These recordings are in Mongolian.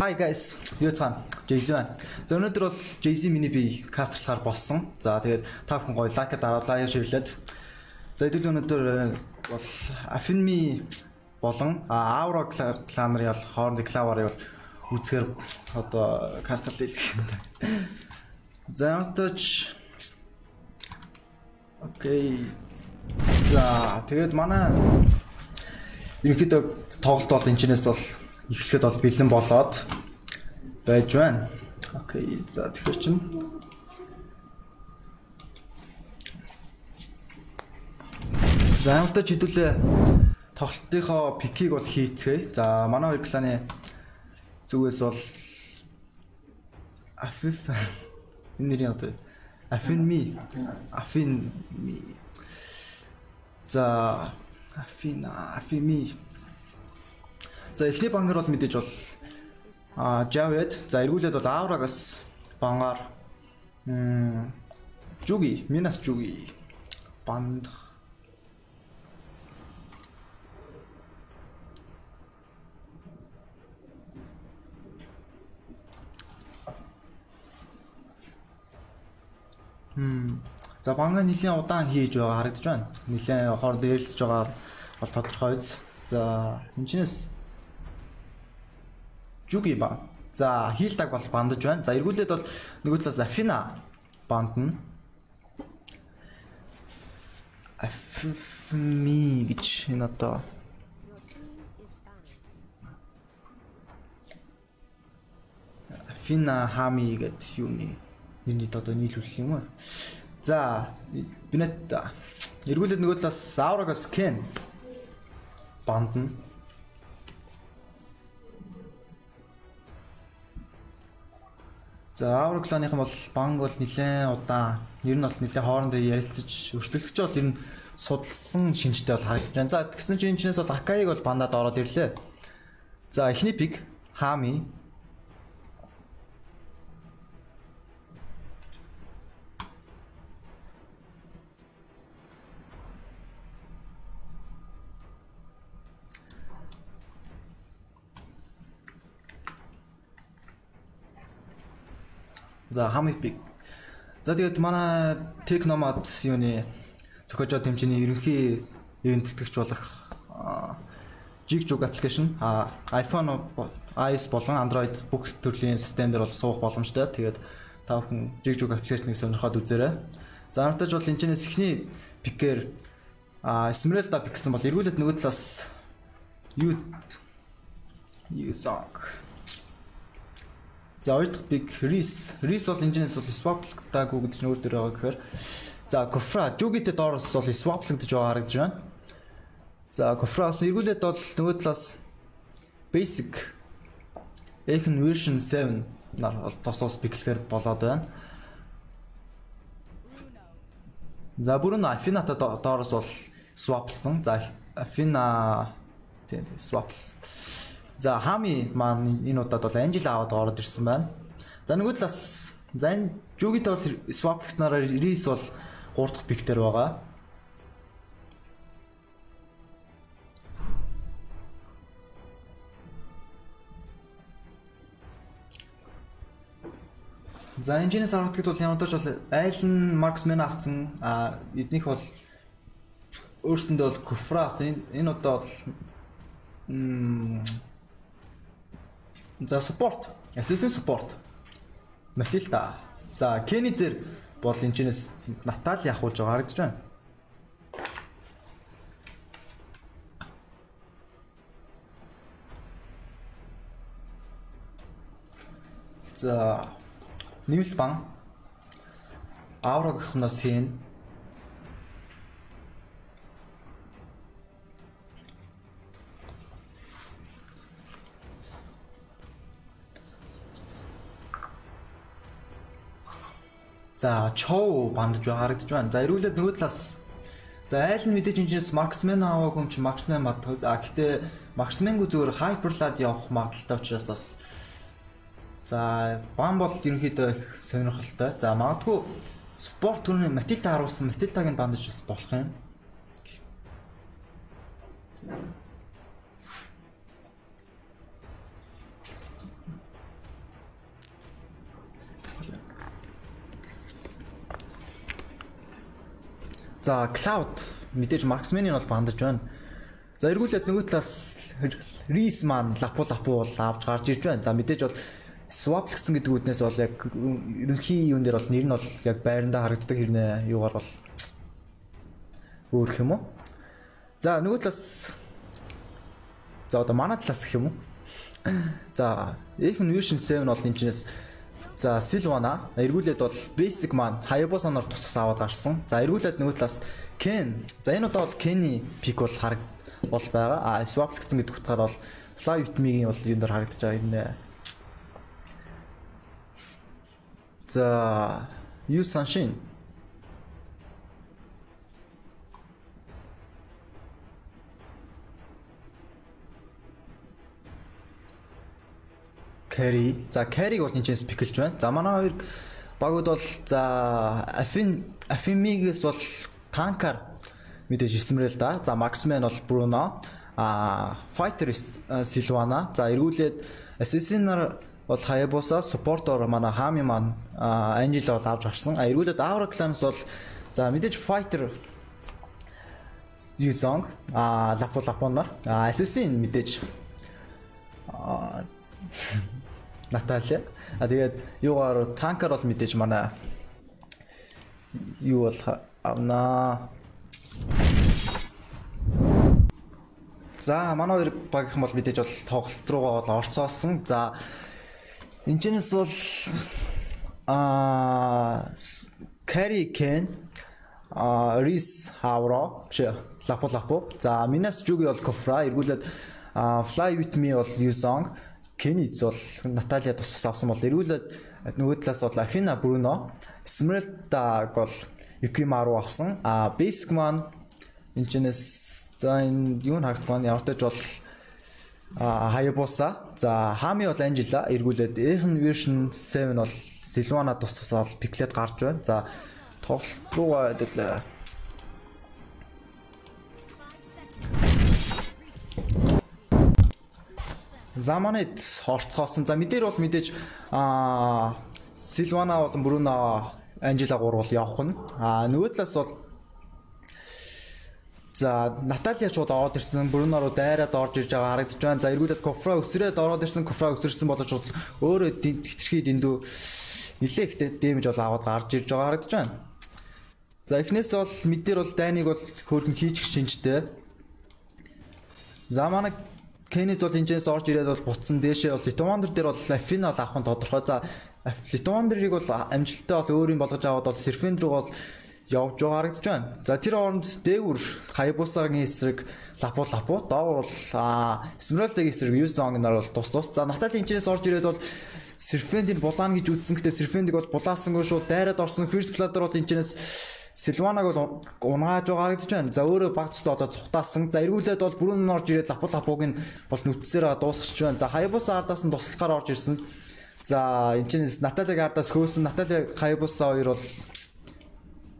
Hi guys, юу цаана? JC байна. За өнөөдөр бол JC миний би кастрлахаар болсон. За тэгээд та бүхэн гоё лайк дараалаа, шеэрлээд. За хэдүүл өнөөдөр бол Affinmi болон Aura Clan-ын хоорондын клаварыг бол үзэхээр одоо кастрл хийх юм. За өнөөдөр окей. За тэгээд манай ерөнхийдөө тоглолт бол энэчнээс бол эхлэхэд бол бэлэн болоод байж байна. Окей. За тэгэхээр чинь за хамтдаа хэдүүлээ тоглолтынхоо пикийг бол хийцгээе. За манай хоёр кланы зүгээс бол Affif нэрийн одоо Affinmi. За Affinmi. За эхний бангаар бол мэдээж бол Javed, за эргүүлээд бол Aura-гаас бангаар Jugi, Minas Jugi банд. За банга нэлийн удаан хийж байгаа харагдаж байна. Нэлийн хор дээрэлж байгаа бол тодорхой үз. За энэчнээс Jugi ба. За хилдэг бол бандаж байна. За эргүүлээд бол нөгөө талаас Affina бандна. Affini гэж энэ одоо Affina Hami гэдэг юм. Нэрнийд одоо нийлүүлэх юм аа. За бинет эргүүлээд нөгөө талаас Aura-гаас Ken бандна. За Aura Clan-ийнх бол банг бол нэлээд удаан, ер нь бол нэлээд хоорондоо ярилцаж өрсөлдөгч бол ер нь судалсан шинжтэй бол харагдаж байна. За тэгсэн чинь энэ чинээс бол Akai-г бол бандад ороод ирлээ. За эхний пик Hami. За Hami pick. За тэгээд манай Technomad юуны зохиож тэмцээний ерөнхий ивент тэтгэгч болох Jig-Jug application iPhone, iOS болон Android бүх төрлийн системдэр бол суух боломжтой. Тэгээд та бүхэн Jig-Jug application-ыг сонирхоод үзээрэй. За анхтаж бол энэчнээс эхний pick-ээр Esmeralda pick-сэн бол эргүүлээд нөгөө талаас Yuzong. За хоёр дахь пик Reese бол инженерс бол swap-лагдаагүй гэдэг нь өөр дээр байгаа гэхээр за Gofra Jugi-тэй доороос бол swap-лагдаж байгаа харагдаж байна. За Gofra-аас эргүүлээд бол нөгөө талаас basic Econ version 7 нар бол тосоос пиклэхээр болоод байна. За бүрэн Affina-тай доороос бол swap-лсан. За Affina тийм swap-лсан. За Hami маань энэ удаад бол Angela аваад ороод ирсэн байна. За нөгөө талаас Zan Jugi-тэй бол swap хийснээр Reese бол 3 дахь pick дээр байгаа. За Angela-с аваад гэдгээр бол ямар ч бол Aileen Marksman авсан. Эднийх бол өөрсөндөө бол Gofra авсан. Энэ удаа бол за support, assistant support Matilda. За Kenniz-ээр бол энэчнээс Natalia ахуулж байгаа харагдаж байна. За нэмэлт бан Aura гихнаас хийн. За Chow бандж харагдаж байна. За эрүүлээд нөгөө талаас за Aileen мэдээж инженерс Marksman аваагүй юм чи Marksman бат. За гэхдээ Marksman-г зүгээр Hyperlad явах магадaltaй учраас бас за бан бол ерөнхийдөө их сонирхолтой. За магадгүй спорт төрний Matilda харуулсан Matilda-гийн бандж бас болох юм. За cloud мэдээж Маркс Менин бол бандж байна. За эргүүлээд нөгөө талаас Рисман лапу авч гарч ирж байна. За мэдээж бол swap гэсэн гэдэг үднээс бол яг ерөнхий юун дээр бол нэр нь бол яг байрандаа харагддаг хэрнээ юугаар бол өөр юм уу? За нөгөө талаас за одоо манай талаас гэх юм уу? За Ethereum version 7 бол энэчнээс за Silvana эргүүлээд бол basic маань Hayabusa-наар тусгас аваад гарсан. За эргүүлээд нөгөө талаас Ken. За энэ удаа бол Kenny pick бол хараг бол байгаа. А swap гэсэн гэдэг утгаар бол Flyutmi-ийн бол энэ дор харагдаж байгаа юм нэ. За Yu Sunshine. Carry. За carry бол энэчнээс pick лж байна. За манай хоёр багууд бол за Afin-Migis бол танкар мэдээж ирсмэрэл да. За Maxman бол Bruno, Fighter Silvana. За эргүүлээд Assassin-аар бол Hayabusa, support-оор манай Hami маань Angela бол авч гарсан. Эргүүлээд Aura Clan-с бол за мэдээж Fighter Yuzong, Lapon-оор. Assassin мэдээж Наталья. А тэгээд юугаар танкер бол мэдээж манай юу бол авнаа. За манай хоёр баг их бол мэдээж бол тоглолт руугаа бол орцоосон. За энэчнээс бол Carry Ken, Reese Havro, Lapu-Lapu. За Minas Jugi бол Kofra, эргүүлээд Fly With Me бол Yuzong. Kenniz бол Наталья тусгас авсан бол эргүүлээд нөгөө талаас бол Афина Бруно, Смрэлтаг бол Юкимару авсан. А basic man энэчнээс за энэ юу харагдах маань явтаж бол Hayabusa. За Hami бол Angela эргүүлээд Ethereum version 7 бол Silvana тусгас авал пиклет гарч байна. За тоглолт руугаа хэвлээ. За манайд орцоосон. За мэдээр бол мэдээж Silvana болон Bruno Angela 3 бол явах нь. Нөгөө талаас бол за Наталья шууд ороод ирсэн. Bruno руу дайраад орж ирж байгаа харагдаж байна. За эргүүлээд Kofra өсрээд ороод ирсэн. Kofra өсөрсөн боловч өөрөө хитрхий дэндүү нилээ ихтэй дэмж бол аваад гарч ирж байгаа харагдаж байна. За эхнээс бол мэдээр бол дайныг бол хөөргөн хийчих шинжтэй. За манай Kenniz бол энэчнээс орж ирээд бол буцсан дээшээ бол Litwander дээр бол Afina бол авахын тодорхой. За Litwander-ыг бол амжилттай бол өөр юм болгож аваад бол Serpent руу бол явж байгаа харагдаж байна. За тэр оронд дээгүр Hayabusa-гийн эсрэг Lapu-Lapu, доор бол Esmeralda-гийн эсрэг Yuzong-наар бол тус. За Natalia энэчнээс орж ирээд бол Serpent-ийг булаана гэж үзсэн. Гэтэ Serpent-ийг бол булаасангүй шууд дайраад орсон. First Blood-аар бол энэчнээс Silvana-г бол унааж байгаа гэж байна. За өөрөө багцд одоо цухтаасан. За эргүүлээд бол бүрэн орж ирээд Lapu-Lapu-г нь бол нүцсээр дуусгач байна. За Hayabusa ардаас нь туслахаар орж ирсэн. За энэчнээс Natalia-г ардаас хөөсөн. Natalia Hayabusa хоёр бол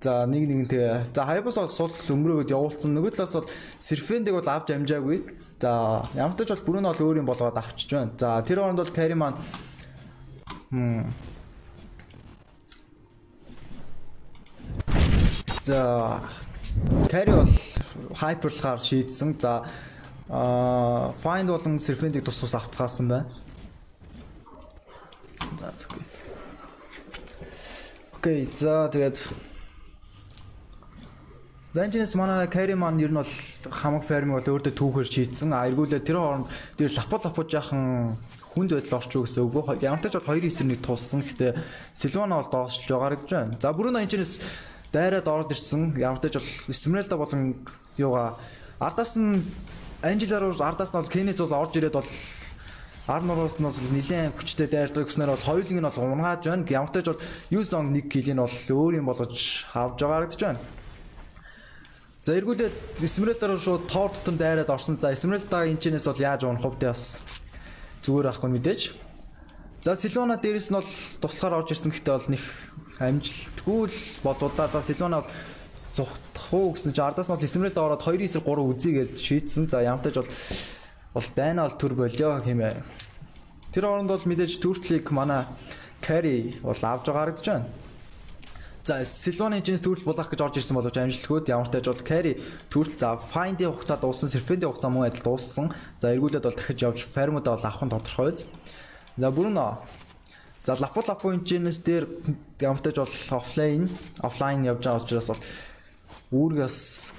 за нэг нэгнтэй. За Hayabusa сул өмрөөгд явуулсан. Нөгөө талаас бол Serpent-ийг бол авч амжаагүй. За ямар ч тач бол бүрэн бол өөр юм болгоод авчиж байна. За тэр хооронд бол Carry маань за Carry бол hyper-лахаар шийдсэн. За Find болон Serpent-ийг тус авцгаасан байна. За зүгэй. Окей, за тэгээд Zanjis манай Carry маань ер нь бол хамаг ферми бол өөрөө түүхээр шийдсэн. Эргүүлээ тэр хооронд дээр Lapu-Lapu жаахан хүнд байдал орч уу гэсэн үг. Ямар ч тач бол 2-9-ийг тулсан. Гэтэ Silvana бол доошлж байгаа гэж байна. За бүрэн энэчнээс дайраад ороод ирсэн. Ямар ч тач бол Esmeralda болон юугаа ардаас нь Angela руу ардаас нь бол Kenniz бол орж ирээд бол Armor-оос нэлээд хүчтэй дайрлаг гэснээр бол хоёулыг нь бол унааж байна. Ямар ч тач бол Yuzong 1 kill-ийг нь бол өөр юм болгож авж байгаа гэж байна. За эргүүлээд Esmeralda руу шууд тоор тутам дайраад орсон. За Esmeralda энэчнээс бол яаж унах вэ? Бас зүгээр байхгүй мэдээж. За Silvana дээрээс нь бол туслахаар орж ирсэн. Гэхдээ бол нэг амжилтгүй л болоодаа. За Silvana бол зугтах уу гэсэн чинь ардаас нь бол Esmeralda ороод 2-9-3 үзье гэж шийдсэн. За ямар тач бол дайна бол төр болио хэмээ. Тэр оронд бол мэдээж төртлийг манай Carry бол авж байгаа харагдаж байна. За Силваны хэмжээс төрөлт болох гэж орж ирсэн боловч амжилтгүйд ямартай ч бол carry төрөлт за find-ийн хугацаа дууссан, serpent-ийн хугацаа мөн адил дууссан. За эргүүлээд бол дахиж явж farm-удаа бол авах нь тодорхой биз. За бүрэн за лапу хэмжээс дээр ямартай ч бол offline явж байгаа учраас бол үүргээс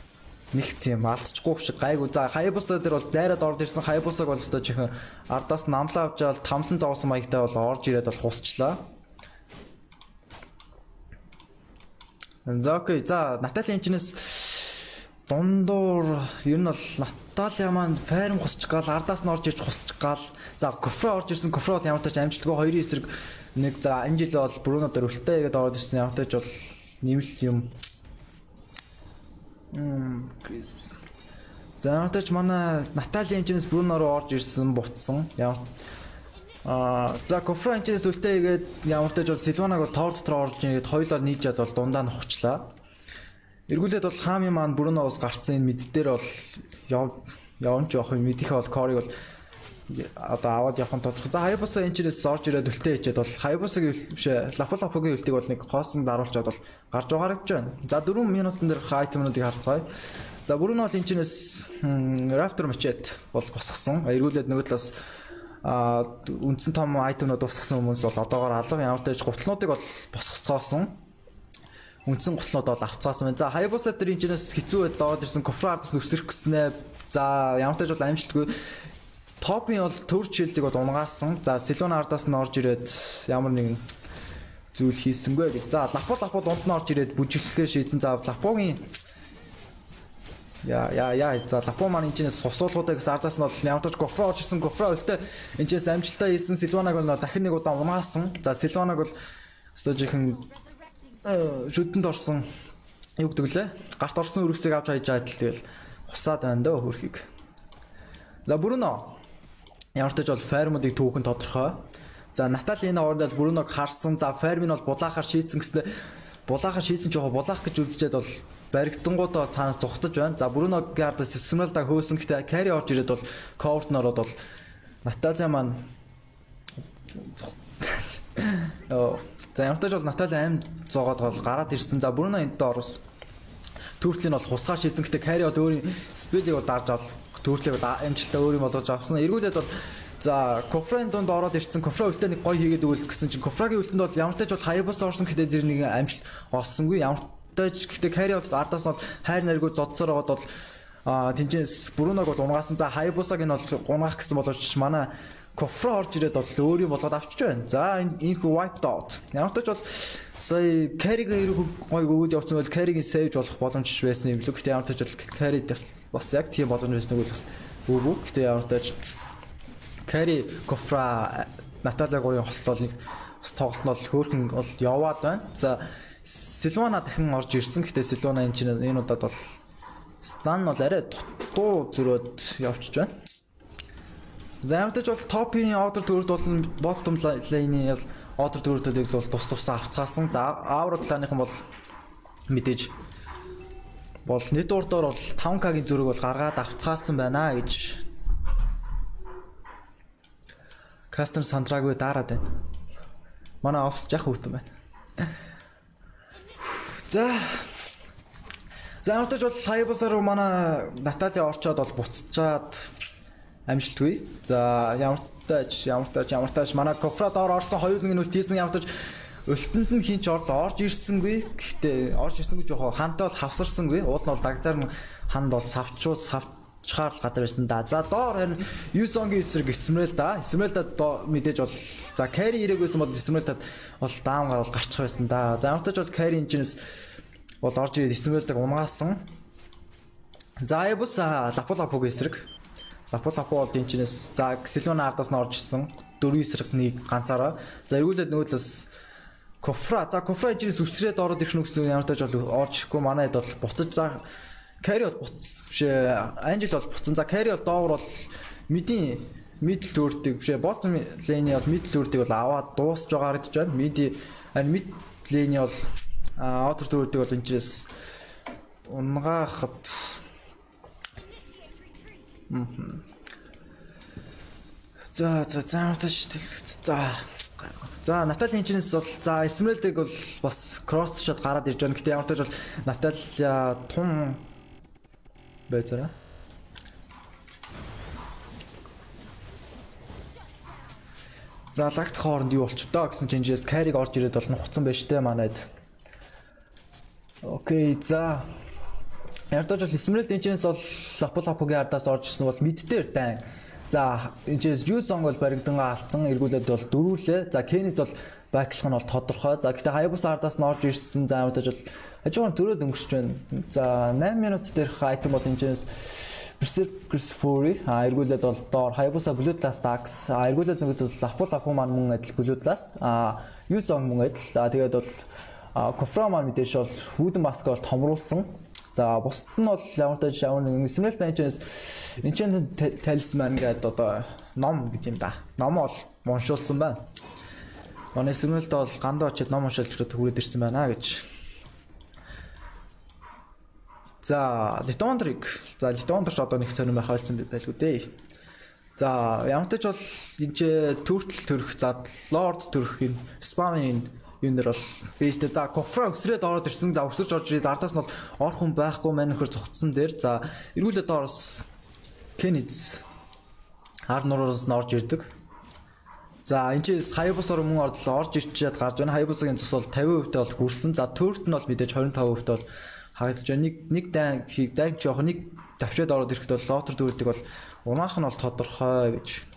нэг тийм алдчихгүй шиг гайгүй. За Hayabusa дээр бол дайраад орж ирсэн. Hayabusa-г бол өөртөө чихэн ардаас намлаа авч аваад тамлан зовсон маягтай бол орж ирээд бол хусчлаа. За окей. За Натали энэчнээс дундуур ер нь бол Наталия маань файрм хусч гал ардаас нь орж ирж хусч гал. За Кофро орж ирсэн. Кофро бол ямар ч амжилтгүй 2-ын эсрэг нэг за энэ жил бол Бруно дээр үлтэй гэдэг ороод ирсэн. Ямар ч бол нэмэлт юм. Крис. За ямар ч манай Натали энэчнээс Бруно руу орж ирсэн буцсан. Ямар за конференцээс үлтэй игээд ямар ч бол Силванаг бол тоор дотор орж ирээд хоёлоор нийлж ад бол дундаа нь хучлаа. Эргүүлээд бол хаами маань Бруноос гарцсан энэ мэд дээр бол явж явах юм мэдихээ бол Кориг бол одоо аваад явах нь тодорхой. За Hayabusa энэ чирээс орж ирээд үлтэй хийчихэд бол Hayabusa-гийн бишээ Лапулапугийн үлтэйг бол нэг хоосон даруулчаад бол гарч гарагдаж байна. За 4 минутын дээр хайтмнуудыг харцгаая. За Bruno бол энэ чирээс Raptor мачэт бол босгосон. Эргүүлээд нөгөө талаас үндсэн том айтмнууд босгосон хүмүүс бол одоогоор алга ямар ч гутлнуудыг бол босгоцгоосон. Үндсэн гутлнууд бол авцгаасан байна. За Hayabusa дээр энэ чирээс хэцүү байдлаар орж ирсэн Kufra-аас нүсрэх гиснэ. За ямар ч амжилтгүй топын бол төр чийлдэг бол унгаасан. За Силвана ардаас нь орж ирээд ямар нэгэн зүйл хийсэнгүй. За Лапу дунд нь орж ирээд бүжиглэхээр шийдсэн. За Лапугийн за Лапу маань энэ чэнэс сусуулгуудыг ардаас нь бол явж Кофро орж ирсэн. Кофро өлтөө энэ чэнэс амжилттай хийсэн. Силванаг бол дахин нэг удаа унаасан. За Силванаг бол өстой жихэн шүтэнд орсон. Юу гэдэг лээ? Гарт орсон үргэсийг авч хайж байгаа тэгэл хусаад байна дөө хөрхийг. За Bruno ямар ч бол фермуудыг түүхэн тодорхой. За Натали энэ ордол Bruno-г харсан. За фермын бол булаахаар шийдсэн гэснээр булаахаар шийдсэн ч яг булаах гэж үзчихэд бол баригдангуудаа цаанаас зүхтэж байна. За Bruno-гийн ардаас Симралда хөөсөн гэхдээ carry орж ирээд бол court-нород бол Натали маань за ямар ч бол Натали аим зоогод бол гараад ирсэн. За Bruno энд дээр орсон. Төртлийн бол хусгаар шийдсэн гэхдээ carry бол өөрийн speed-ийг бол дарж авал төрөлөө амжилттай өөр юм болгож авсан. Эргүүлээд бол за Кофрын донд ороод ирсэн. Кофра үлтэ нэг гой хийгээд өгөл гэсэн чинь Кофрагийн үлтэнд бол ямар тач бол Hayabusa орсон гэдэг дэр нэг амжилт олсонгүй. Ямар тач гэхдээ carry бол ардаас нь бол хайр наргүй зодсоор байгаад бол тэнцээс Bruno-г бол унгаасан. За Hayabusa-г нь бол унгаах гэсэн боловч манай Кофра орж ирээд бол өөр юм болгоод авчиж байна. За энэ хүү wiped out. Ямар тач бол сая carry-г гой өгөөд явцсан бол carry-г save болох боломж байсан юм л үгүй. Гэхдээ ямар тач бол carry бас яг тийм боломж байсан нэг үл бас өгөө. Гэтэ ямар тач carry Кофра Наталагийн хослол нэг бас тоглолт нь бол хөөрхөн бол яваад байна. За Силвана дахин орж ирсэн. Гэтэ Силвана энэ удаад бол стан бол арай дутуу зөрөөд явчиж байна. За ямар тач бол топын order төрөлд бол bottom line-ийн order төрөлдөд бол тус тусаа авцгаасан. За авра талааныхан бол мэдээж бол нэг дурдаар бол 5K-ийн зөрөг бол гаргаад авцгаасан байна гэж Кастер сандраагүй дараад байна. Манай офс яг хөтөн байна. За нартаж бол Hayabusa руу манай Натали орчоод бол буцчаад амжилтгүй. За ямар тач манай Кофра доор орсон 2-1 үлдээсэн. Ямар тач өлтөнд нь хинч орж ирсэнгүй. Гэхдээ орж ирсэнгүй жоохоо хантаа бол хавсарсангүй. Уул нь бол дагзаар нь ханд бол савчхаар л газар байсан да. За доор харин Yuson-гийн эсрэг Esmeralda. Esmeralda мэдээж бол за carry ирээг байсан бол Esmeralda-д бол даамгаар бол гарчих байсан да. За ямар тач бол carry энэчнээс бол орж ирээд Esmeralda-г унгаасан. За Hayabusa Lapu-Lapu-гийн эсрэг. Лапу бол энэчнээс за Sylvana ардаас нь орж ирсэн. 4 эсрэг нэг ганцаараа. За эргүүлээд нөгөө талаас Кофра за Кофра жирээс үсрээд ороод ирэх нүгсэн. Ямар тач бол орж ирэхгүй. Манайд бол буцаж за carry бол буцсан бишээ. Анжил бол буцсан. За carry бол доогор бол мидийн мидл төрдөг бишээ. Bottom lane-ийн бол мидл төрдөг бол аваад дуусж байгаа гэж байна. Мид lane-ийн бол outer төрдөг бол энэчээс унгаахад за ямар тач тэлгэц за За Натали хинчнээс бол за Исмаэлдэг бол бас кросс шот гараад ирж байна. Гэтэ ямар ч тааж бол Натали тун байцараа. За лагт хооронд юу болчих доо гэсэн чинжээс Кариг орж ирээд бол нухцсан байж тээ манайд. Окей за Ярдаж бол Исмаэлд энэчнээс бол Лапулапугийн ардаас орж ирсэн бол мэддээр дан. За энэчнээс Юзонг бол баригдангаа алдсан, эргүүлээд бол дөрүүлээ. За Кенниз бол баклах нь бол тодорхой. За гэтээ Хаябуса ардаас норж ирсэн. За Ярдаж бол ажигхан зөрөөд өнгөрсөж байна. За 8 минут дээрх айтем бол энэчнээс Perseverance Fury эргүүлээд бол доор Хаябуса Bloodlust Axe эргүүлээд нөгөө Лапулапу маань мөн адил Bloodlust Юзонг мөн адил. За тэгээд бол Кофра маань мэдээж бол Wooden Mask бол томруулсан. За бусд нь бол ямар ч ажил нэг Исмаэлд Энчэнс талисман гэдэг одоо ном гэж юм да. Ном бол уншуулсан байна. Манай Исмаэлд бол гандаа очиод ном уншуулж хүрээд ирсэн байна гэж. За Литондриг. За Литондорч одоо нэг сонирм байх ойлсон байлгүй дээ. За ямар ч бол энэ төртөл төрөх зад лорд төрөх энэ спамын юунер бол бэйстэ за кофра өсрээд ороод ирсэн. За өсөрч орж ирээд ардаас нь бол орох хүн байхгүй маань нөхөр цугцсан дээр. За эргүүлээд орос Kenniz хар нуруус нь орж ирдэг. За энэ чинь Хаябусаар мөн ордлоо орж ирчээд гарж байна. Хаябусагийн цус бол 50% тал хүрсэн. За төрт нь бол мэдээж 25% тал хаагдж байна. Нэг дан хийг дан жоох нэг давшаад ороод ирэхэд бол лотер дүүрдэг бол унаах нь бол тодорхой гэж.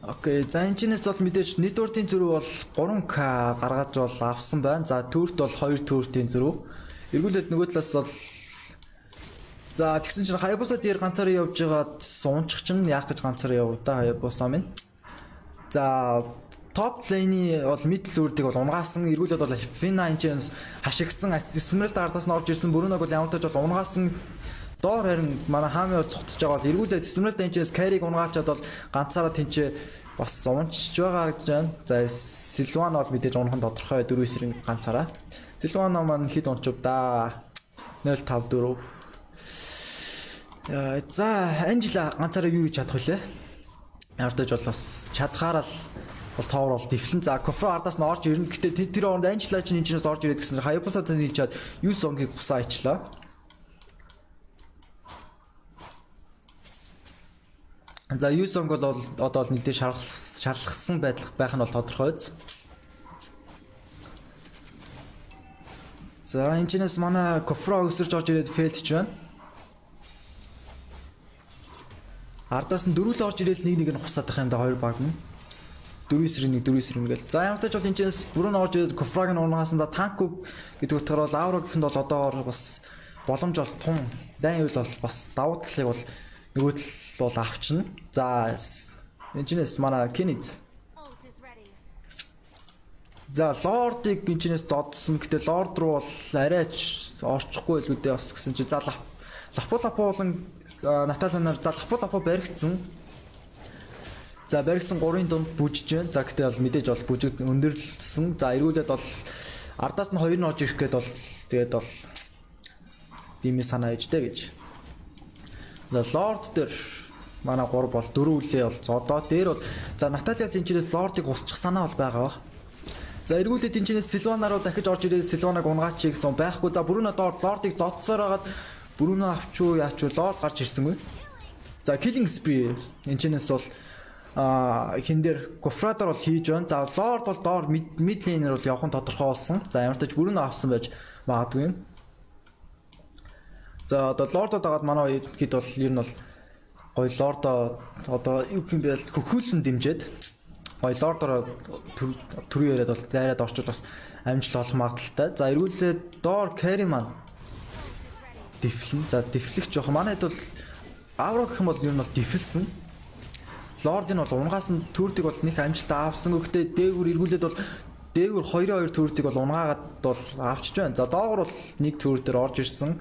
Окей, за энэчнээс бол мэдээж нийтдүртийн зөрүү бол 3К гаргаж бол авсан байна. За төрт бол 2 төртийн зөрүү. Эргүүлээд нөгөө талаас бол за тэгсэн чинь Хаябуса дээр ганцаараа явж байгаад суунчих чинь яах гэж ганцаараа явв да Хаябуса минь. За топ лейни бол мэдл үрдэг бол унгасан. Эргүүлээд бол Фина энэчнээс хашигдсан. Исмаэлд ардаас нь орж ирсэн бүрүүнэг бол ямар ч тааж бол унгасан. Доор харин манай хаамиар цугтж байгаа бол эргүүлээд Исмаэлд Энчэнс Кариг унгаачаад бол ганцаараа тэнцээ бас унчж байгаа харагдаж байна. За Силван бол мэдээж унах нь тодорхой 4 эсрэг ганцаараа. Силван маань хэд унчв да? 054. За Анжела ганцаараа юу хийж чадах вүлээ? Ямар ч тааж бол бас чадхаар л бол товор бол дэвлэн. За кофра ардаас нь орж ирнэ. Гэтэ тэр хооронд Анжела чинь энэчнээс орж ирээд гэсэн чинь Хаябуса тань хийж чад 9 онгийг гусаа ичлээ. За Юзонг бол одоо л нэлээд шаарлахсан байдлах байх нь бол тодорхой биз. За энэчнээс манай кофра өсөрч орж ирээд фейлдж байна. Ардаас нь дөрүүл орж ирээд нэг нэг нь хусаадах юм да хоёр баг нь. 4-1-1 гэл. За ямар ч тааж бол энэчнээс бүрэн орж ирээд кофраг нь унгасан. За танку гэдэг утгаар бол авра гэх нь бол одоогор бас боломж бол тун дан ивэл бол бас давуу талыг бол нөгөө тал бол авчна. За энэчнээс манай Kenniz. За лордыг энэчнээс додсон. Гэтэ лорд руу бол арайч орчихгүй л үдээ бас гэсэн чи за Лапулапу болон Наталинаар за Лапулапу баригдсан. За баригдсан 3-ын дунд бүжиж байна. За гэтэ бол мэдээж бол бүжиг өндөрлсөн. За эргүүлээд бол ардаас нь 2 нь орж ирэх гээд бол тэгээд бол дими санаа ижтэй гэж. За лорд дээр манай 3 бол 4 үлээ бол одоо дээр бол за Натали бол энэчнээс лордыг усчих санаа бол байгаа баг. За эргүүлээд энэчнээс Силванаруу дахиж орж ирээд Силванаг унгаач гэсэн байхгүй. За бүрүүн одоо лордыг зодсоор хагаад бүрүүнөө авчуу яач уу лорд гарч ирсэнгүй. За Killing Spree энэчнээс бол хин дээр Кофрадор бол хийж байна. За лорд бол доор мидлинер бол явах нь тодорхой болсон. За ямар ч тааж бүрүүнөө авсан байж магадгүй. За одоо лордод агаад манай хэд бол ер нь бол гоё лордо одоо юу юм бэ хөхүүлэн дэмжээд гоё лордороо төрөө яриад бол дайраад орчвол бас амжилт олох магадaltaй. За эргүүлээд доор Carry маань дефлэн. За дефлэх жоох манайд бол авра гэх юм бол ер нь бол дефэлсэн. Лорд нь бол унгаас нь төрдөг бол нэг амжилт авсан. Гэхдээ дээгүр эргүүлээд бол дээгүр 2-2 төрдөг бол унгаагаад бол авчиж байна. За доогор бол нэг төр дээр орж ирсэн.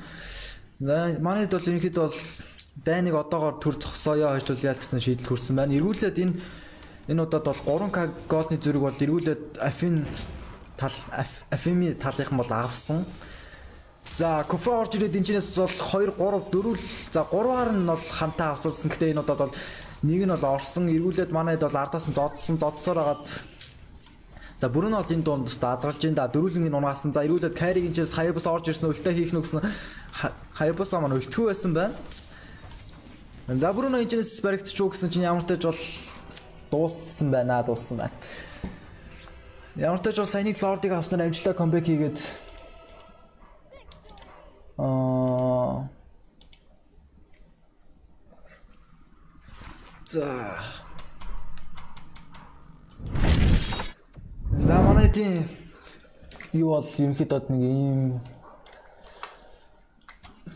Манайд бол ерөнхийд бол дайныг одоогоор төр зогсооё хойч бол яах гэсэн шийдэл хүрсэн байна. Эргүүлээд энэ удаад бол 3К голны зэрэг бол эргүүлээд Афин талын бол авсан. За кофе орж ирээд энэчнээс бол 2 3 4 за 3-аар нь бол хантаа авсалсан. Гэтэ энэ удаад бол нэг нь бол орсон эргүүлээд манайд бол ардаас нь зодсоор агаад за бүрэн бол энэ дунд азралж энэ да дөрүлэн энэ унаасан. За эргүүлээд кайриг энэчнээс хаябус орж ирсэн үлдээ хийх нүгсэн хаябус маань үлдэхгүй байсан байна. За бүрэн энэчнээс баригдчихв гэсэн чинь ямар тааж бол дууссан байна Ямар тааж бол саяны лордыг авснаар амжилттай камбэк хийгээд За манай тийм юу бол ерөнхийдөө нэг ийм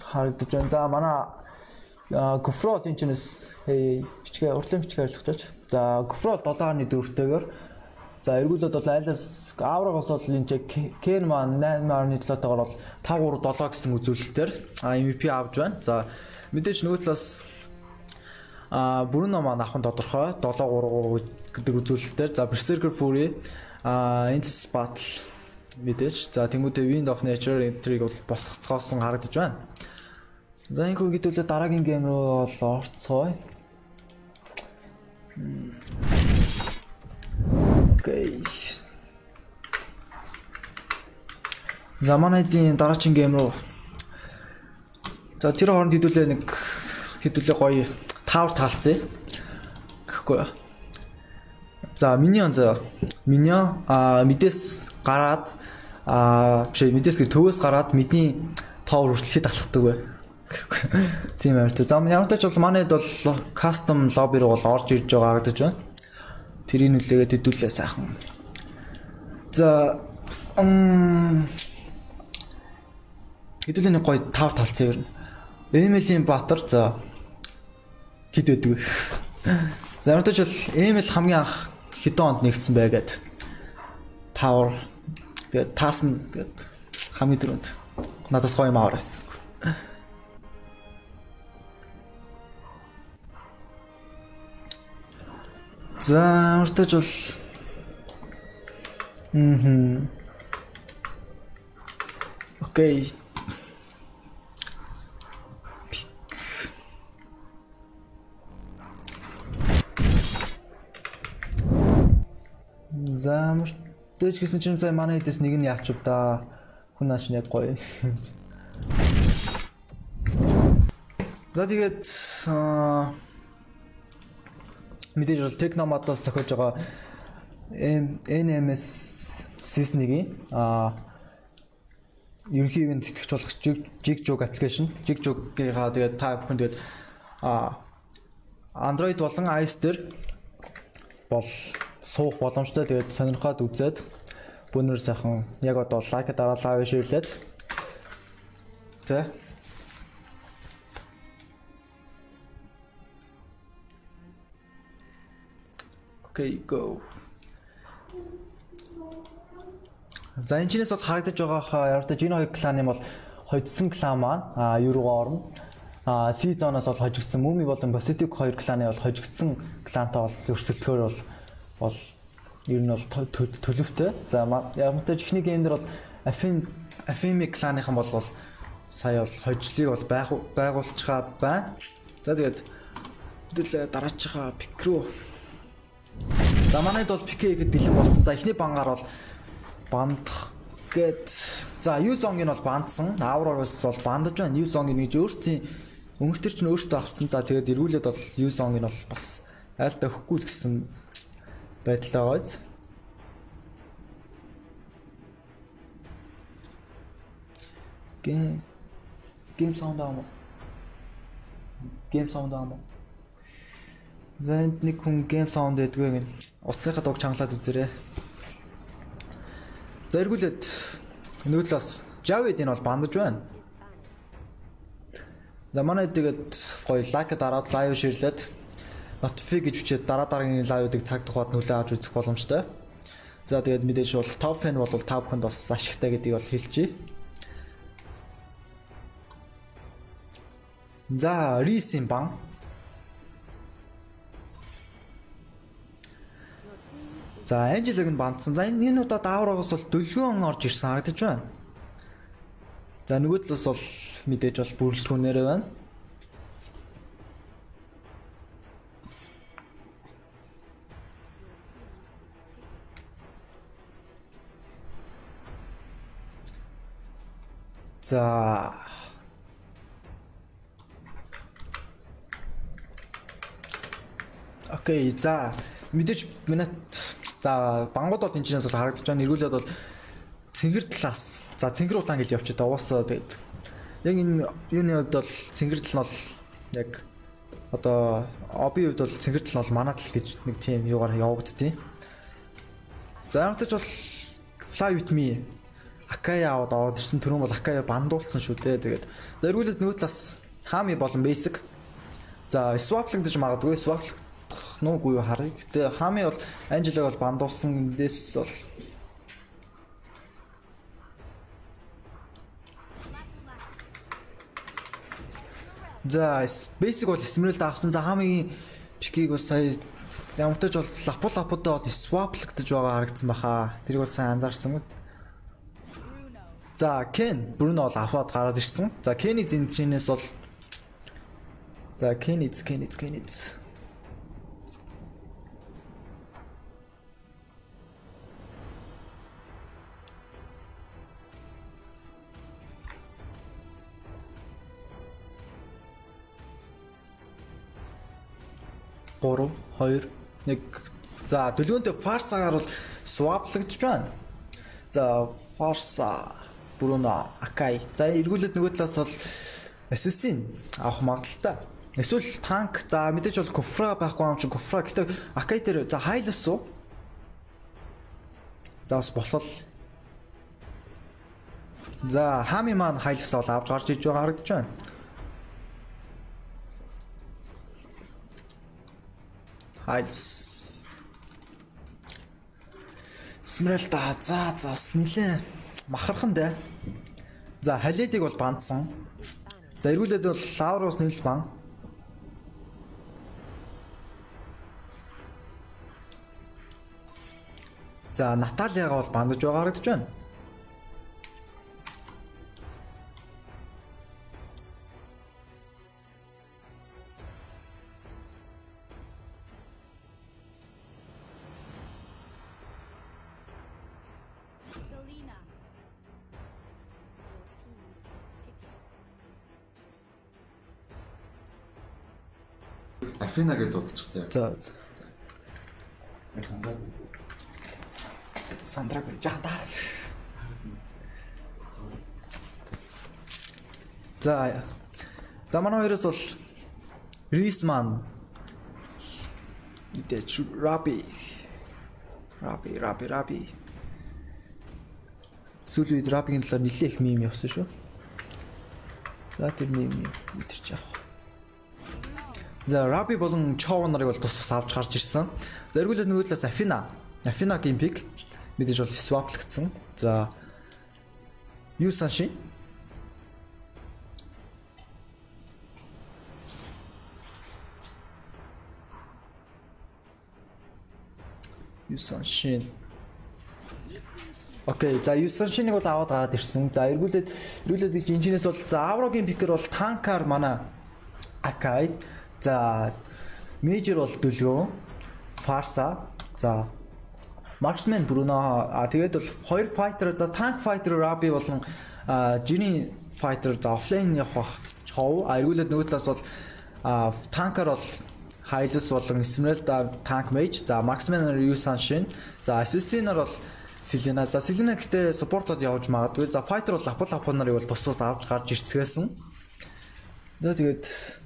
харагдаж байна. За манай гофрол энэчнээс бичгээ уртлын бичгээ ойлгочих. За гофрол 7.4-тэйгээр За эргүүлээд бол айлаас аврагаас бол энэ Кен маань 8.7-тэйгээр бол 5-3-7 гэсэн үзүүлэлтээр MVP авж байна. За мэдээж нөгөө талаас Bruno маань авах нь тодорхой 7-3-3 гэдэг үзүүлэлтээр. За Berserker Fury Endless Battle мэдээж. За тэнгуүтэй Wind of Nature Entry-г бол босгоцгоосон харагдаж байна. За энэ хүү хэдүүлээ дараагийн гейм рүү бол орцгоё. Окей. За манайдын дараагийн гейм руу. За тэр хооронд хэдүүлээ нэг хэдүүлээ гоё тавар таалцъя. Гэхгүй. За миньон мэдээс гараад биш мэдээс төвөөс гараад мэдний товор хүртэл алхахдаг бай. Гэхгүй. Тийм амар тэр. За ямар ч тач бол манайд бол кастом лобби руу бол орж ирж байгаа гэдэг байна. Тэрийг үлээгээд хэдүүлээ сайхан. За хэдүүлээ нэг гоё тавар талцаа өрнө. Эмэлийн Батар за хэд өгдөг. За ямар ч бол эмэл хамгийн анх хэдэн онд нэгдсэн бай гэд тавар тэгээд таасна гэд хамгийн дөрөнд надаас гоё юм аваарай. За ямар ч тач бол Окей. За ямар ч тач гэсэн чинь сая манай хэдээс нэг нь яачв да. Хүн нааш нэг гоё. За тэгээд мэдээж бол Technomad бас зохиож байгаа NMS Sys1-ийн ерөнхий ивент тэтгэгч болох Jigjug application. Jigjug-ийнхаа тэгээд та бүхэн тэгээд Android болон iOS дээр бол суух боломжтой. Тэгээд сонирхоод үзээд бүүнөр сайхан яг одоо лайк дараалаа, шеэрлээд тэ Okay, go. За энэ чинээс бол харагдаж байгаа ямар ч энэ хоёр клан юм бол хоцсон клан маань юуруу орно. Season-аас бол хожигдсан Mummy болон Pacific хоёр кланы бол хожигдсан клантаа бол өрсөлдөхөр бол ер нь бол төлөвтэй. За ямар ч ихний геймдэр бол Afimi кланыхан бол сая бол хожлыг бол байгуулчихад байна. За тэгээд хэдүүлээ дараачихаа пик руу За манайд бол PK гэдэг бэлэн болсон. За эхний бангаар бол бандах гэд. За U-Zone-ийг бол бандсан. Aurora-с бол бандаж байна. U-Zone-ийг нэгж өөртөө өнгөтөрч нь өөртөө авцсан. За тэгээд эргүүлээд бол U-Zone-ийг бол бас айлтаа өгөхгүй л гэсэн байдлаа гойц. Game sound ам. Game sound ам. За энд нэг хүн гейм саунд гэдгээ гэн. Уцсныхаа дуг чангалаад үзээрэй. За эргүүлээд нөгөө талаас Javed энэ бол бандаж байна. За манай тэгээд гоё лайк дараад лайв ширлээд notify гэж бичээд дараа дараагийн лайвуудыг цаг тухайд нөлөө авч үзэх боломжтой. За тэгээд мэдээж бол топ фэн бол та бүхэнд бас ашигтай гэдгийг бол хэлчихье. За Reese-ийн бан За Анжелог нь бандсан. За энэ удаад Аврагаас бол 7 он орж ирсэн харагдаж байна. За нөгөө талаас бол мэдээж бол бүрэлдэхүүнээр байна. За окей, за мэдээж минат за бангууд бол энэчнээс бол харагдаж байгаа. Эргүүлээд бол цэнгэр талаас. За цэнгэр улаан гэл явчих та уусаа тэгээд яг энэ юуны хувьд бол цэнгэр тал нь бол яг одоо обийн хувьд бол цэнгэр тал нь бол манай тал гэж нэг тийм юугаар явагддیں۔ За ягтаж бол Fly with me Акая одоо ирсэн төрөн бол Акая бандуулсан шүү дээ. Тэгээд за эргүүлээд нөгөө талаас Хами болон Basic. За swap-лагдаж магадгүй swap-лах нүгүй харъя. Гэтэ Хами бол Анжелаг бол бандуулсан эндээс бол за Basic бол Esmeralda авсан. За Хамигийн пикийг бас сая ямтаж бол лапудаа бол swap-лагдаж байгаа харагдсан баха. Тэрийг бол сайн анзаарсан үү? За Ken Bruno бол аваад гараад ирсэн. За Kenniz энэ чинээс бол за Kenniz. Гурав, хоёр, нэг. За дөлгөөнтэй Farsa-гаар бол swap-лагдж байна. За Farsa, Bruno, Akai. За эргүүлээд нөгөө талаас бол Assassin авах магадaltaй. Эсвэл танк. За мэдээж бол Kufra байхгүй юм чи Kufra. Гэтэ Akai дээр за Hylas уу? За бас болол. За Hami маань Hylas ол авч гарч иж байгаа харагдаж байна. Hylas Esmeralda за бас нилээ махархан да. За Халидиг бол бандсан. За эргүүлээд бол Лаврус нэлж бан. За Наталияга бол бандж байгаа харагдаж байна. Афина гэж дуудчих заяа. За. Сандра гэж жахтаа. За. За манай хоёроос бол Рисман идэ чу Раби. Сүүлийн Рабигийн талаар нэлээх мим явсан шүү. За тэр мим идэрч яах. За Раби болон Chow нарыг бол тус авч гарч ирсэн. За эргүүлээд нөгөө талаас Афина геймпик мэдээж бол swap-лагдсан. За Юсанши. Окей, за Юсаншиныг бол аваад гараад ирсэн. За эргүүлээд инженээс бол за Аврогийн пикер бол танкаар манай Акай. За Major бол дөлгөө Farsa. За Marksman Bruno. А тэгээд бол хоёр fighter. За tank fighter Rabi болон Jinny fighter. За offline явах Chow. Эргүүлээд нөгөө талаас бол tank-аар бол Hylas болон Esmeralda tank mage. За Marksman-аар Yusanshin. За Assassin-аар бол Selena. За Selena гэдэг support-д явж магадгүй. За fighter бол Apollo нарыг бол тус авч гарч ирцгээсэн. За тэгээд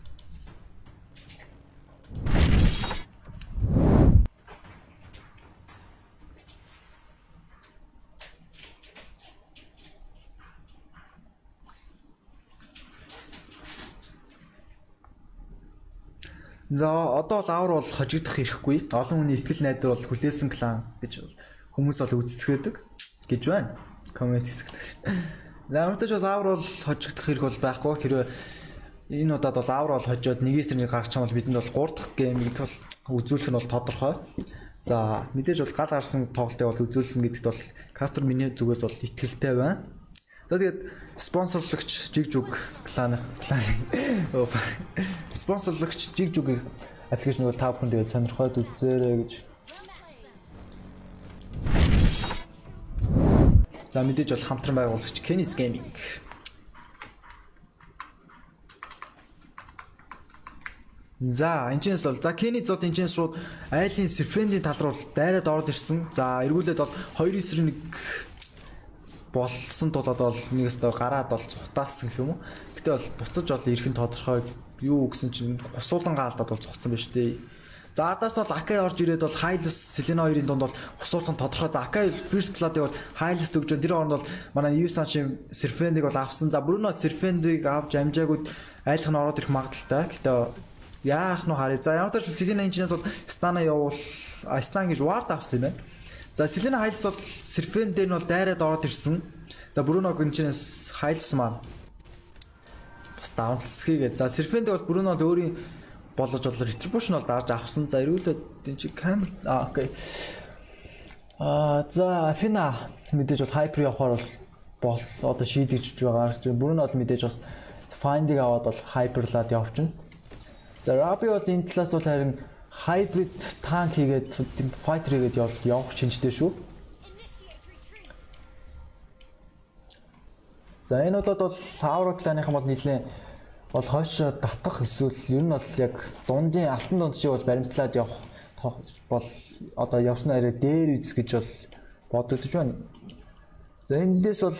за одоо л авар бол хожигдох ирэхгүй. Олон хүний ихтгэл найдвар бол хүлээсэн клан гэж хүмүүс бол үздэг гэж байна. Коммент хэсэгт. За өөртөө ч бол авар бол хожигдох ирэх бол байхгүй. Хэрвээ энэ удаад бол авар бол хожоод нэгээс нэг гаргах юм бол бидэнд бол 3 дахь геймийг бол үзүүлэх нь бол тодорхой. За мэдээж бол гал гарсан тоглолтыг бол үзүүлэх гэдэгт бол кастер миний зүгээс бол ихтгэлтэй байна. За тэгээд спонсорлогч жигжүг спонсорлогч жигжүгийн аппликейшн бол та бүхэн тэгээд сонирхоод үзээрэй гэж. За мэдээж бол хамтран байгуулагч Kenniz Gaming. За энэчнээс бол за Kenniz бол энэчнээс шууд айлын серфендийн тал руу дайраад ороод ирсэн. За эргүүлээд бол 291 болсон тулаад бол нэгээс гараад бол цухтаасан гэх юм уу. Гэтэ бол буцаж бол ирхэн тодорхой юу гэсэн чинь гусуулангаа алдаад бол цухтсан байна шүү дээ. За ардаас бол Акай орж ирээд бол Хайлс Селена 2-ын дунд бол гусуулхан тодорхой. За Акай First Blood-ыг бол Хайлс өгч байгаа. Тэр оронд бол манай Юсан шим серфендийг бол авсан. За Bruno серфендийг авч амжаагүй айлх нь ороод ирэх магадaltaй. Гэтэ яах нь харъя. За ямар ч байсан Селена энэчнээс бол Стана явуул Стан гэж Ward авсан юм байна. За Селена Хайлс бол Серфен дээр нь бол дайраад ороод ирсэн. За Бруног энэчнээс Хайлс маань бас даунлсхийгээ. За Серфендээ бол Бруно л өөрийн болж болоо retribution бол дарж авсан. За эргүүлээд энэ чи камер окей. За Афина мэдээж бол Hyper явахаар бол одоо шийдэгдэж байгаа. Бруно бол мэдээж бас find-ийг аваад бол Hyper-лаад явчихна. За Раби бол энэ талаас бол харин hybrid tank хийгээд fighter хийгээд явах шинжтэй шүү. За энэ удаад бол Aura clan-ийнхэн бол нийлээ бол хойш татах эсвэл ер нь бол яг дундын алтан дунд шиг бол баримтлаад явах бол одоо явсан арай дээр үз гэж бол бодогдож байна. За эндээс бол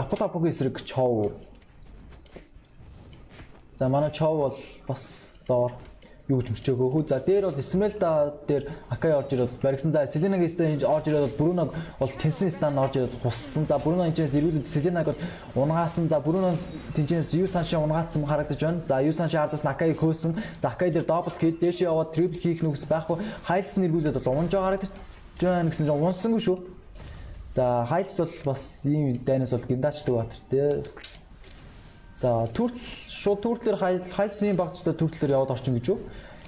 Лапалапагийн эсрэг Chow. За манай Chow бол бас доор юу гэж мөрчөөгөө хөө. За дээр бол Esmeralda дээр Akai орж ирээд баригсан. За Selena-гийн станд орж ирээд бол Bruno-г бол Tension станд орж ирээд хуссан. За Bruno энэчнээс эргүүлээд Selena-г бол унгаасан. За Bruno тэнчнээс Yusan шиг унгаацсан харагдаж байна. За Yusan шиг ардаас Akai-г хөөсөн. За Akai дээр double kill дээш яваад triple хийх нүгс байхгүй. Хайлс нэргүүлээд бол унж байгаа харагдаж байна гэсэн чинь унсангүй шүү. За Хайлс бол бас ийм дайнаас бол гиндаачдаг батар тий. За төрөл шууд төрлөөр хайлсны багцтай төрлөөр яваад орчин гэж юу?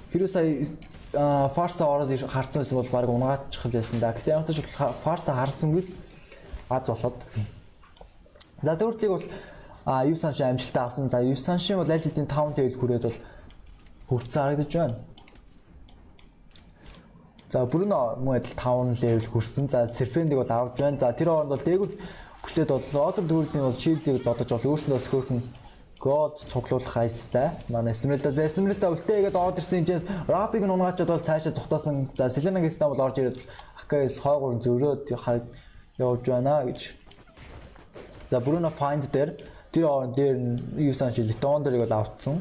Хэрэв сая фарса ороод харсан байсан бол баг унгаачих л байсан да. Гэтэ ямар ч фарса харсангүй аз болоод. За төрлийг бол Юсан ши амжилтаа авсан. За Юсан ши бол аль хэдийн 5 тэвэл хүрээд бол хурцсан харагдаж байна. За Bruno мөн адил 5 level хүрсэн. За Serpent-ийг бол авж байна. За тэр хооронд бол дээгүүр бүхлээд бол Odor төрөлтийн бол shield-ийг зодож бол өөрснөөс хөөрхөн голд цуглуулах айстай. Манай Esmeralda үлтээгээд орж ирсэн энэ Rappi-г нь унгаачаад бол цаашаа цухтаасан. За Selena-гийн стан бол орж ирээд Akai-с хойгоор зөрөөд явж байна гэж. За Bruno find дээр тэр орон дээр нь Yusan шиг Liton-ыг бол авцсан.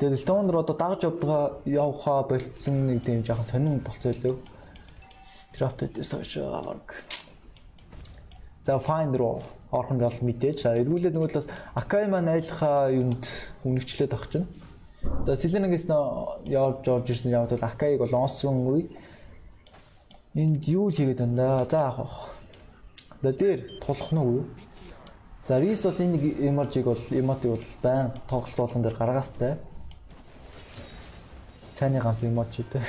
Гэтэл Liton руу одоо дагаж явхаа болцсон нэг тийм жоохон сонирн болцоо лөө. Тэр автод сошаг. За find руу орхон гал мэдээж. За эргүүлээд нөгөө талаас Akai маань айлхаа юмд үнэгчлээд авах чинь. За Selena-гээс явж ирсэн яваад бол Akai-г бол онсонгүй. Энд юу л хийгээд байна да. За авах. За дээр тулах нь үгүй. За Reese бол энэ emoji-г бол emote-ийг бол баян тоглолт болгон дээр гаргаастай. Цайны ганц emoji-тэй.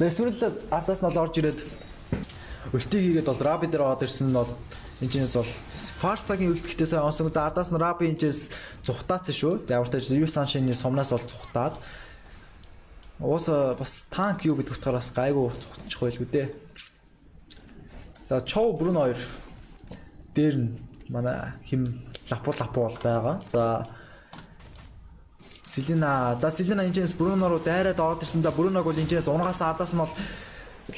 За Esmeralda ардаас нь орж ирээд үлтий хийгээд бол Rabi дээр аваад ирсэн нь бол энэчнээс бол Farsa-гийн үлдэхтэй сайн онсон. За ардаас нь Rabi энэчнээс цухтаацсан шүү. Ямар ч тааж Yusan шиний сумнаас бол цухтаад. Ууса бас танк юу гэдэг утгаараас гайгүй цухтчих байлгүй дээ. За Chow Bruno 2 дээр нь манай хим лапу бол байгаа. За Selena. За Selena энэчнээс Bruno руу дайраад ороод ирсэн. За Bruno-г бол энэчнээс унгаас ардаас нь бол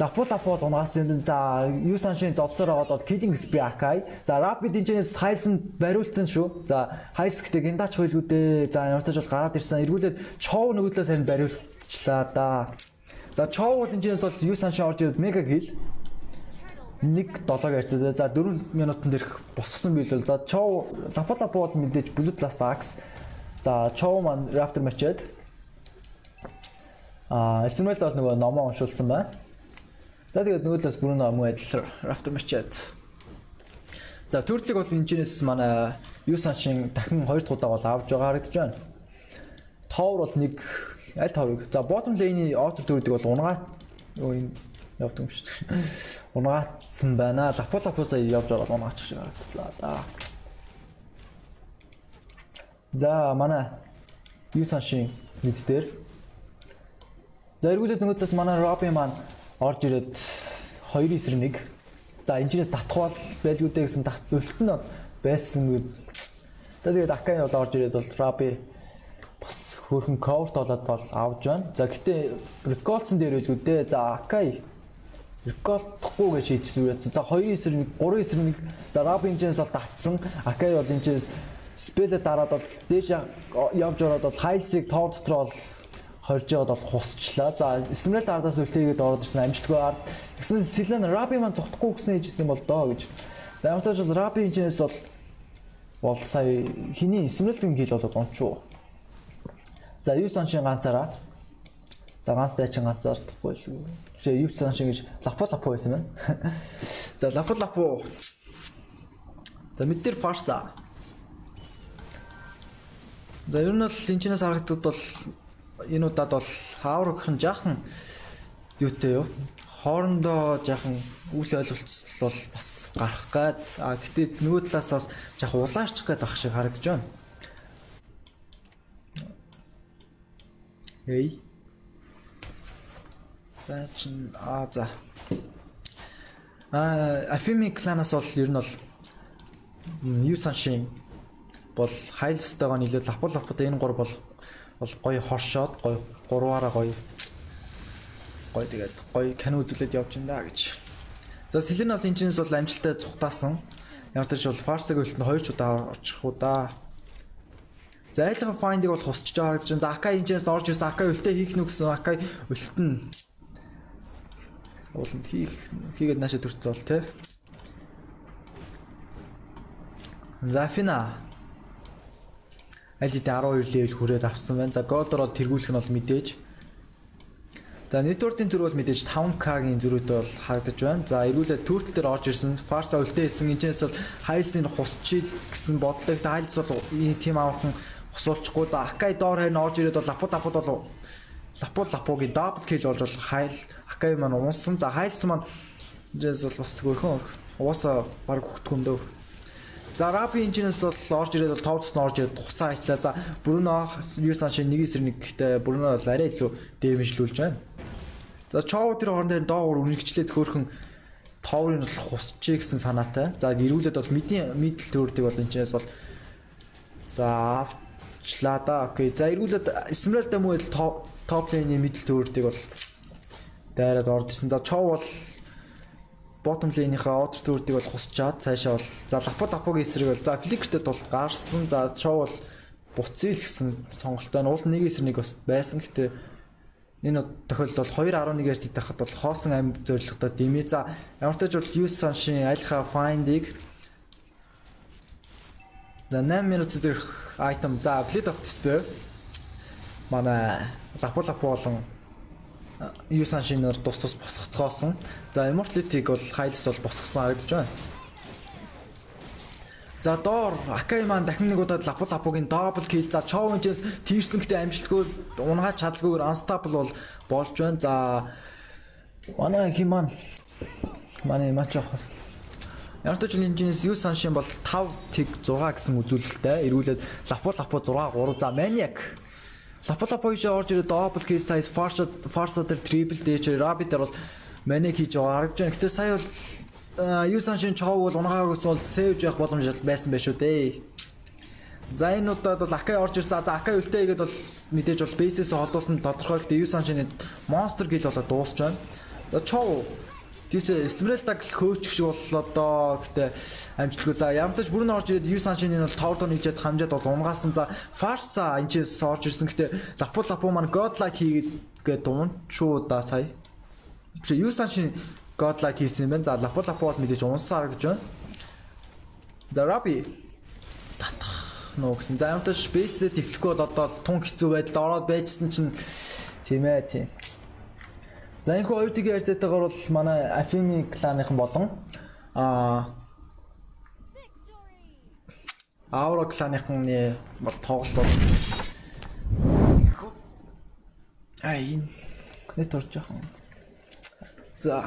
Лапу унгаас юм. За Yusan шин зодсоор аваад бол Killing Spree Akai. За Rapid энэчнээс Hylson бариулсан шүү. За Hyls гэдэг гиндач хуйлгүй дээ. За ямар ч тааж бол гараад ирсэн. Эргүүлээд Chow нөгөөдлөөс харин бариулчихлаа да. За Chow бол энэчнээс бол Yusan шин орж ирээд Mega Kill 1-7 ярьтаа. За 4 минутанд ирэх босгосон бийлэл. За Chow Лапу бол мэдээж Blood Blast Axe. За Chow маань Raptor match-д Esmeralda бол нөгөө номоо уншуулсан байна. За тэгээд нөгөөдлөөс Bruno мөн адил Raptor match-д. За төрлөг бол энэчнээс манай Yusan шин дахин 2 дахь удаа бол авж байгаа харагдаж байна. Tower бол нэг аль tower. За bottom lane-ийн Odor төрөлдөг бол унгаа энэ yaptırmıştır. Ona atsın bana. Lapor laporsa yapacağız. Ona açıkçası artık. Da bana yusan şeyin bittir. Zergudet nüktesi bana rapiman artıret hayır isrinik. За энэ жинээс татхуул байлгуудаа гэсэн тат өлтөн байсангүй. Тэгээд аккаын бол орж ирээд бол рапи бас хөрхөн коверт болоод бол авж байна. За гэтээ реколцсон дээр үлгүүдээ за аккаи реколдохгүй гэж шийдсэн. За 291 391 за рапи энэ жинээс бол татсан. Аккаи бол энэ жинээс спелэ дараад бол дээш явж ороод бол хайлсыг тоор дотор бол хорж яваад бол хусчлаа. За эсмэрэл ардаас үлтэйгээд ороод ирсэн амжилтгүй ард. Гэсэн Силен Раби маань цогтгүй гэсэн хэлсэн бол доо гэж. За ямар ч ажил Раби инженерс бол сая хиний эсмэрэл гинхэл болоод унчуу. За юу саншин ганцаараа. За ганцтай чин ганцаардахгүй л. Тэгээ юу саншин гэж лапо байсан байна. За лапо. За мэдтер фарса. За ер нь л инженерс харагддаг бол энэ удаад бол хаврагхан жаахан юутэй юу хоорондоо жаахан үл ойлголцол бол бас гарах гээд гэтээ нөгөө талаас бас жаахан улаарчих гээд байх шиг харагдаж байна. Эй. За чин за. Афими кланаас бол ер нь бол New Sunshine бол хайлстайгаа нэлээд лапо энэ гур бол гоё хоршоод гоё гурваараа гоё тэгээд гоё кино үзүүлээд явж байна гэж. За Селен бол энэ жинс бол амжилттай цухтаасан. Ямар ч бол фарсыг өлтөнд 2 удаа орчих удаа. За айлгын файндыг бол хусч жаа гэж. За Акай энэ жинс орж ирсэн. Акай өлтөө хийх нь гэсэн. Акай өлтөнд уулын хийгээд наашаа төрцөө бол тэ. За Фина Алид 12 левел хүрээд авсан байна. За голдор бол тэргүүлэх нь бол мэдээж. За нэтворкийн зүрх бол мэдээж 5K-ийн зүрхтэй бол харагдаж байна. За эргүүлээ төртөл дээр орж ирсэн. Фарса үлдээ хэлсэн. Энэчнээс бол хайлсын хусчил гэсэн бодлогт хайлс бол тийм авахын хусуулчихгүй. За Акай доор харин орж ирээд бол лапо бол лапогийн дабл кил болж бол хайл Акай маань унсан. За хайлс маань энэчнээс бол бас өөрхөн уусаа баг хөтгөндөө. За Рапи инженерс бол орж ирээд бол товцсон орж ирээд тусаа ажиллаа. За Бруно Юсан шин 1-1 гэхдээ Бруно бол арай илүү дэмжлүүлж байна. За Чоо тэр хоорондоо доогуур үнэгчлээд хөөрхөн товрын бол хусчээ гэсэн санаатай. За эргүүлээд бол мэдл төөрдөг бол инженерс бол за авчлаа да. Окей. За эргүүлээд Эсмералд мөн топ лейний мэдл төөрдөг бол дайраад орж ирсэн. За Чоо бол bottom lane-ийнхээ outer төрдгийг бол хусчаад цаашаа бол за лапогийн эсрэг бол за flicker-тэй тул гарсан. За Chow бол буцъя л гэсэн сонголтоо нь уул 1-1 бас байсан. Гэхдээ энэ тохиолдолд бол 2-11-ээр зэтэхэд бол хоосон амь зорилготой дэмий. За ямар ч тач бол use sunshine айлхаа find-ийг за 8 минут дээр item за bleed of despair манай лапо болон use sunshine-аар тус босгоцгоосон. За immortality-г бол хайлс бол босгосон харагдаж байна. За доор Акай маань дахин нэг удаад лапогийн double kill. За Chow-ийнчээс тийрсэн гэдэг амжилтгүй унгаж чадлаггүйгээр unstoppable бол болж байна. За манай химан манай матчах бас ямар ч инженерс use sunshine бол 5-6 гэсэн үзүүлэлттэй. Эргүүлээд лапо 6-3. За maniac лапо хийж орж ирээд double kill size force дээр triple дэж rabbit дээр бол манайх хийж байгаа харагдаж байна. Гэтэ сая бол Юсан шин Чоу бол унгаагаас бол сэвж явах боломж байсан байх шүү дээ. За энэ удаад бол Акай орж ирсэн. За Акай үлтэйгээд бол мэдээж бол бейсээс холдуулсан тодорхой. Гэтэ Юсан шинэ monster kill болоод дуусч байна. За Чоу тийч Эсмералд таг хөөч гэж боллоо доо. Гэтэ амжилтгүй. За ямтаж бүрэн орж ирээд Юсан шинэ энэ бол товр доо нийлжээд хамжаад бол унгаасан. За Фарса энэ ч орж ирсэн. Гэтэ лапо маань Godlike хийгээд дуунчуу да сая. Чи юусан шин Godlike хийсэн байна. За лапо мэдээж унсан харагдаж байна. За Раби татах нөө гэсэн. За ямтаж бейсээ төвлөхгүй бол одоо тун хэцүү байдал ороод байжсэн чинь тийм ээ тийм. За энэ хоёр тгийн ярцаатайгаар бол манай Афими кланыхан болон Аура кланыхны бол тоглолт ай энэ нэтор жоохон За.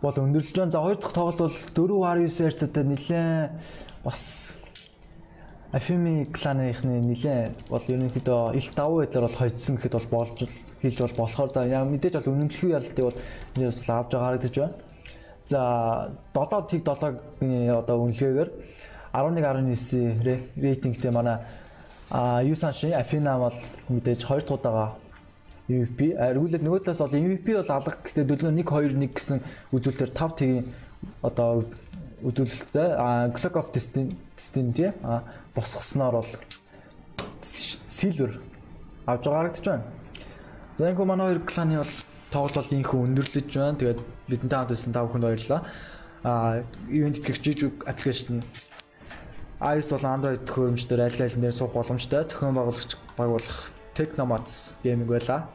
Бол өндөрлөлтөө за хоёр дахь тоглолт бол 4.19 Hz-тэй нэлээ бас Афими кланыхны нэлээ бол ерөнхийдөө ил давуу байдлаар бол хоцсон гэхэд бол болж хийж бол болохоор да яа мэдээж бол үнэмлэх ялтыг бол энэ бас авж байгаа харагдаж байна. За 7.7-ийн одоо үнэлгээгээр 11.9-ийн рейтингтэй манай Юсанши Афина бол мэдээж хоёр тудаага MVP эргүүлээд нөгөө талаас бол MVP бол алга гэхдээ дөлгөө 1-2-1 гэсэн үзүүлэлтээр 5 тгийн одоо үзүүлэлттэй clock of distance тий босгосноор бол silver авж байгаа харагдаж байна. За энэ манай хоёр кланы бол тоглолт ийхүү өндөрлөж байна. Тэгээд бидэнтэй хамт байсан 5 хүнд баярлалаа. Event итгэгч жижиг аппликейшн iOS болон Android хөрөмжтөр аль аль нээр суух боломжтой. Зохион байгуулах Technomats гейминг байлаа.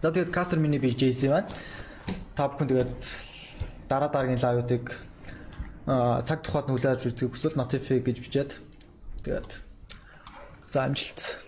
За тэгээд Caster Mini би JC байна. Та бүхэн тэгээд дараа дараагийн лайвуудыг цаг тухайд нь хүлээж үзэх хүсвэл notify гэж бичээд тэгээд за амжилт.